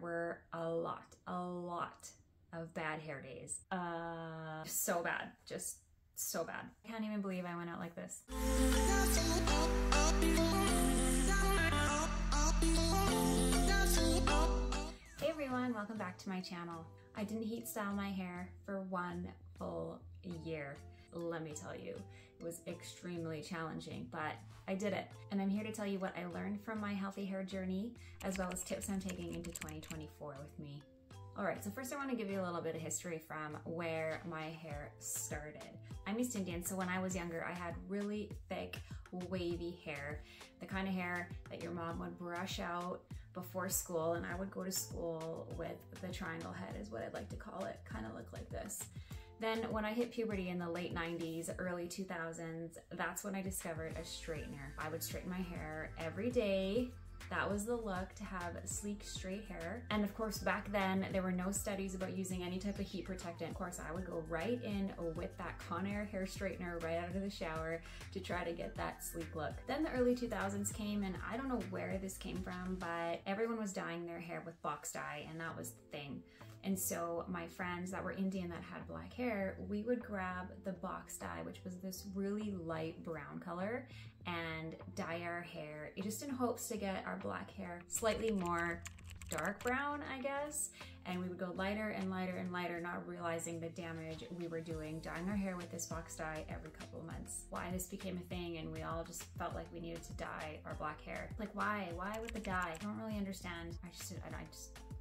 there were a lot of bad hair days. So bad, just so bad. I can't even believe I went out like this. Hey everyone, welcome back to my channel. I didn't heat style my hair for one full year. Let me tell you, it was extremely challenging, but I did it. And I'm here to tell you what I learned from my healthy hair journey, as well as tips I'm taking into 2024 with me. All right, so first I want to give you a little bit of history from where my hair started. I'm East Indian, so when I was younger, I had really thick, wavy hair, the kind of hair that your mom would brush out before school, and I would go to school with the triangle head is what I'd like to call it, kind of look like this. Then when I hit puberty in the late 90s, early 2000s, that's when I discovered a straightener. I would straighten my hair every day. That was the look, to have sleek, straight hair. And of course, back then, there were no studies about using any type of heat protectant. Of course, I would go right in with that Conair hair straightener right out of the shower to try to get that sleek look. Then the early 2000s came, and I don't know where this came from, but everyone was dyeing their hair with box dye, and that was the thing. And so my friends that were Indian that had black hair, we would grab the box dye, which was this really light brown color, and dye our hair just in hopes to get our black hair slightly more dark brown, I guess. And we would go lighter and lighter and lighter, not realizing the damage we were doing, dyeing our hair with this box dye every couple of months. Why this became a thing, and we all just felt like we needed to dye our black hair. Like why? Why with the dye? I don't really understand. I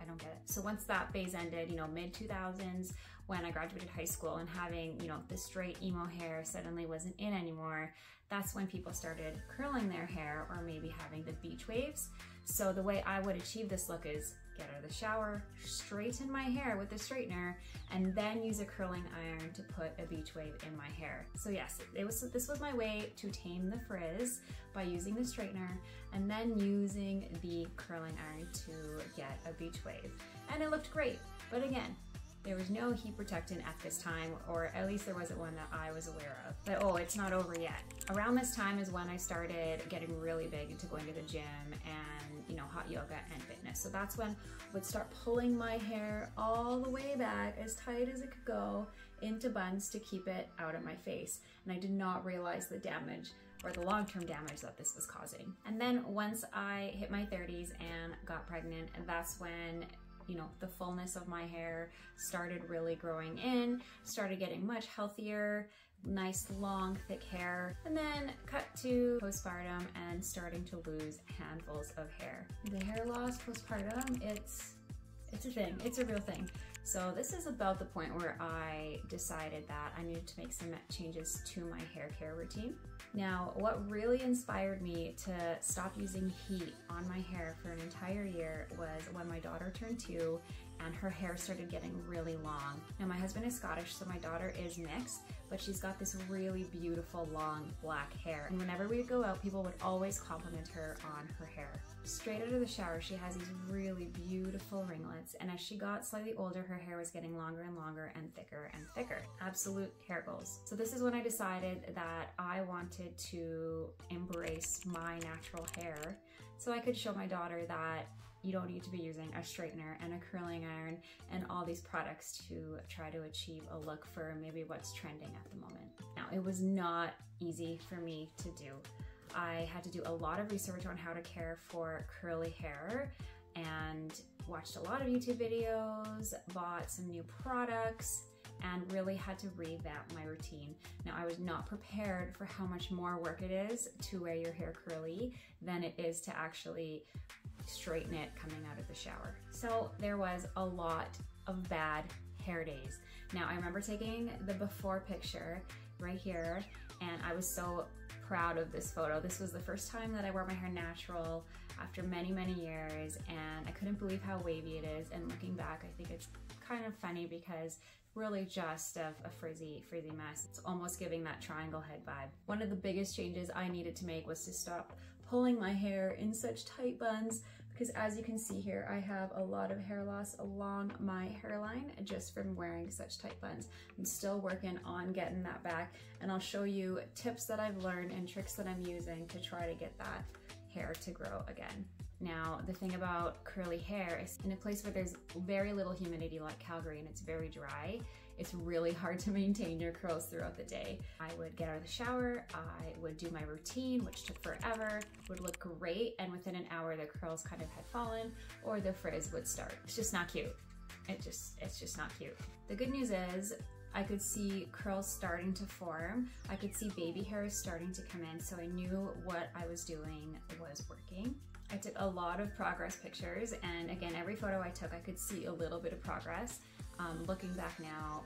don't get it. So once that phase ended, you know, mid 2000s, when I graduated high school and having, you know, the straight emo hair suddenly wasn't in anymore, that's when people started curling their hair or maybe having the beach waves. So the way I would achieve this look is get out of the shower, straighten my hair with the straightener, and then use a curling iron to put a beach wave in my hair. So yes, this was my way to tame the frizz by using the straightener and then using the curling iron to get a beach wave. And it looked great, but again, there was no heat protectant at this time, or at least there wasn't one that I was aware of. But oh, it's not over yet. Around this time is when I started getting really big into going to the gym and, you know, hot yoga and fitness. So that's when I would start pulling my hair all the way back, as tight as it could go, into buns to keep it out of my face. And I did not realize the damage, or the long-term damage that this was causing. And then once I hit my 30s and got pregnant, that's when, you know, the fullness of my hair started really growing in, started getting much healthier, nice long thick hair, and then cut to postpartum and starting to lose handfuls of hair. The hair loss postpartum, it's a thing, it's a real thing. So this is about the point where I decided that I needed to make some changes to my hair care routine. Now, what really inspired me to stop using heat on my hair for an entire year was when my daughter turned 2 and her hair started getting really long. Now, my husband is Scottish, so my daughter is mixed, but she's got this really beautiful, long, black hair. And whenever we would go out, people would always compliment her on her hair. Straight out of the shower, she has these really beautiful ringlets, and as she got slightly older, her hair was getting longer and longer and thicker and thicker. Absolute hair goals. So this is when I decided that I wanted to embrace my natural hair so I could show my daughter that you don't need to be using a straightener and a curling iron and all these products to try to achieve a look for maybe what's trending at the moment. Now, it was not easy for me to do. I had to do a lot of research on how to care for curly hair, and watched a lot of YouTube videos, bought some new products, and really had to revamp my routine. Now, I was not prepared for how much more work it is to wear your hair curly than it is to actually straighten it coming out of the shower. So there was a lot of bad hair days. Now, I remember taking the before picture right here, and I was so proud of this photo. This was the first time that I wore my hair natural after many, many years, and I couldn't believe how wavy it is. And looking back, I think it's kind of funny because really just a frizzy mess. It's almost giving that triangle head vibe. One of the biggest changes I needed to make was to stop pulling my hair in such tight buns, because as you can see here, I have a lot of hair loss along my hairline just from wearing such tight buns. I'm still working on getting that back, and I'll show you tips that I've learned and tricks that I'm using to try to get that hair to grow again. Now, the thing about curly hair is in a place where there's very little humidity like Calgary and it's very dry, it's really hard to maintain your curls throughout the day. I would get out of the shower, I would do my routine, which took forever, would look great, and within an hour the curls kind of had fallen or the frizz would start. It's just not cute. It's just not cute. The good news is I could see curls starting to form. I could see baby hairs starting to come in, so I knew what I was doing was working. I took a lot of progress pictures, and again, every photo I took, I could see a little bit of progress. Looking back now,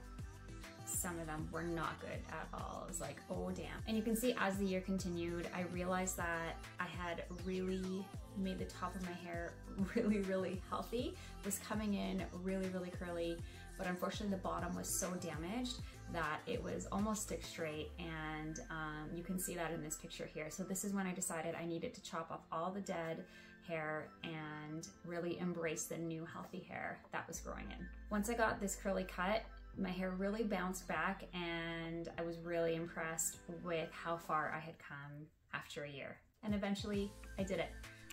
some of them were not good at all. It was like, oh damn. And you can see as the year continued, I realized that I had really made the top of my hair really, really healthy. It was coming in really, really curly, but unfortunately the bottom was so damaged that it was almost stick straight, and you can see that in this picture here. So this is when I decided I needed to chop off all the dead hair and really embrace the new healthy hair that was growing in. Once I got this curly cut, my hair really bounced back, and I was really impressed with how far I had come after a year. And eventually I did it.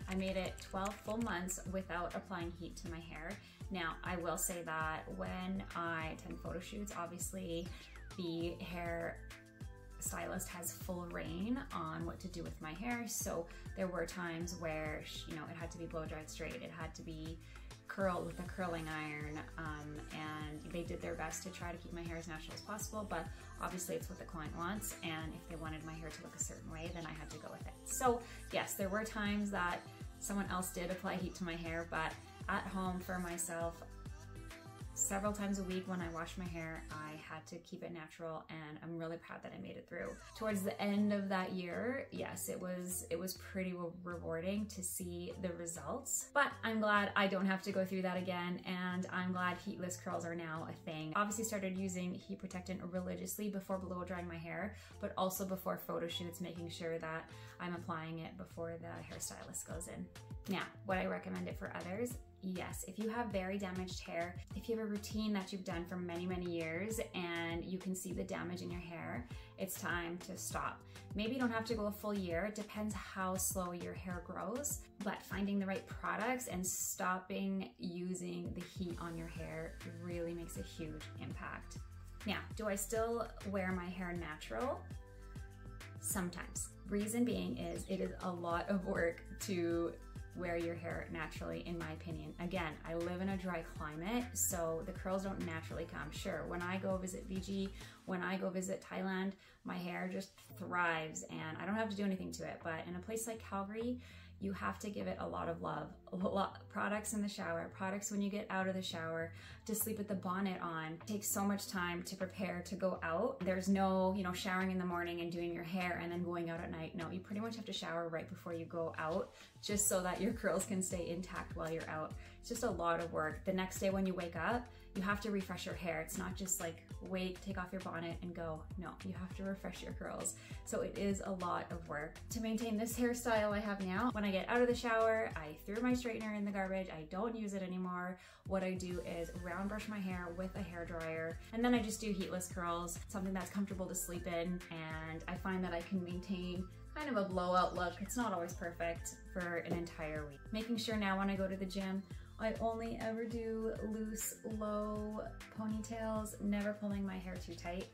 I made it 12 full months without applying heat to my hair. Now, I will say that when I attend photo shoots, obviously the hair stylist has full reign on what to do with my hair. So there were times where, you know, it had to be blow dried straight, it had to be curled with a curling iron, and they did their best to try to keep my hair as natural as possible, but obviously it's what the client wants, and if they wanted my hair to look a certain way, then I had to go with it. So yes, there were times that someone else did apply heat to my hair, but at home for myself, several times a week when I washed my hair, I had to keep it natural, and I'm really proud that I made it through. Towards the end of that year, yes, it was pretty rewarding to see the results, but I'm glad I don't have to go through that again, and I'm glad heatless curls are now a thing. Obviously started using heat protectant religiously before blow drying my hair, but also before photo shoots, making sure that I'm applying it before the hairstylist goes in. Now, would I recommend it for others? Yes, if you have very damaged hair, if you have a routine that you've done for many, many years and you can see the damage in your hair, it's time to stop. Maybe you don't have to go a full year, it depends how slow your hair grows, but finding the right products and stopping using the heat on your hair really makes a huge impact. Now, do I still wear my hair natural? Sometimes. Reason being is it is a lot of work to wear your hair naturally, in my opinion. Again, I live in a dry climate, so the curls don't naturally come. Sure, when I go visit Fiji, when I go visit Thailand, my hair just thrives and I don't have to do anything to it. But in a place like Calgary, you have to give it a lot of love. A lot of products in the shower, products when you get out of the shower, to sleep with the bonnet on. It takes so much time to prepare to go out. There's no, you know, showering in the morning and doing your hair and then going out at night. No, you pretty much have to shower right before you go out, just so that your curls can stay intact while you're out. It's just a lot of work. The next day when you wake up, you have to refresh your hair. It's not just like, wait, take off your bonnet and go. No, you have to refresh your curls. So it is a lot of work. To maintain this hairstyle I have now, when I get out of the shower, I threw my straightener in the garbage. I don't use it anymore. What I do is round brush my hair with a hairdryer, and then I just do heatless curls, something that's comfortable to sleep in, and I find that I can maintain kind of a blowout look. It's not always perfect for an entire week. Making sure now when I go to the gym, I only ever do loose, low ponytails, never pulling my hair too tight.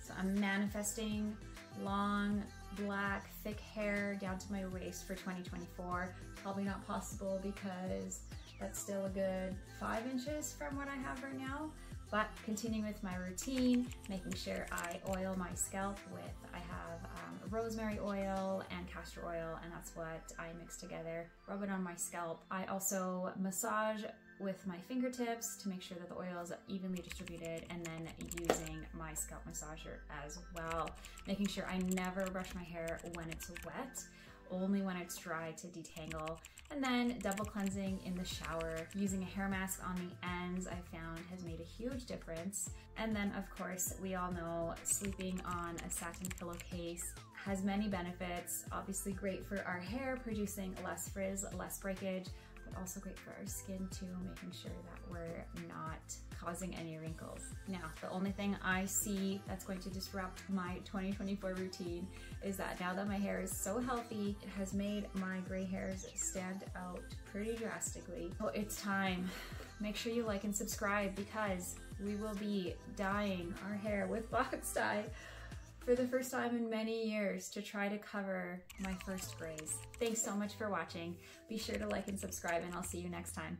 So I'm manifesting long, black, thick hair down to my waist for 2024. Probably not possible because that's still a good 5 inches from what I have right now. But continuing with my routine, making sure I oil my scalp with, I have rosemary oil and castor oil, and that's what I mix together, rub it on my scalp. I also massage with my fingertips to make sure that the oil is evenly distributed, and then using my scalp massager as well. Making sure I never brush my hair when it's wet, only when it's dry to detangle, and then double cleansing in the shower. Using a hair mask on the ends, I found has made a huge difference. And then of course, we all know sleeping on a satin pillowcase has many benefits. Obviously great for our hair, producing less frizz, less breakage, but also great for our skin too, making sure that we're not causing any wrinkles. Now, the only thing I see that's going to disrupt my 2024 routine is that now that my hair is so healthy, it has made my gray hairs stand out pretty drastically. So it's time. Make sure you like and subscribe because we will be dyeing our hair with box dye for the first time in many years to try to cover my first grays. Thanks so much for watching. Be sure to like and subscribe, and I'll see you next time.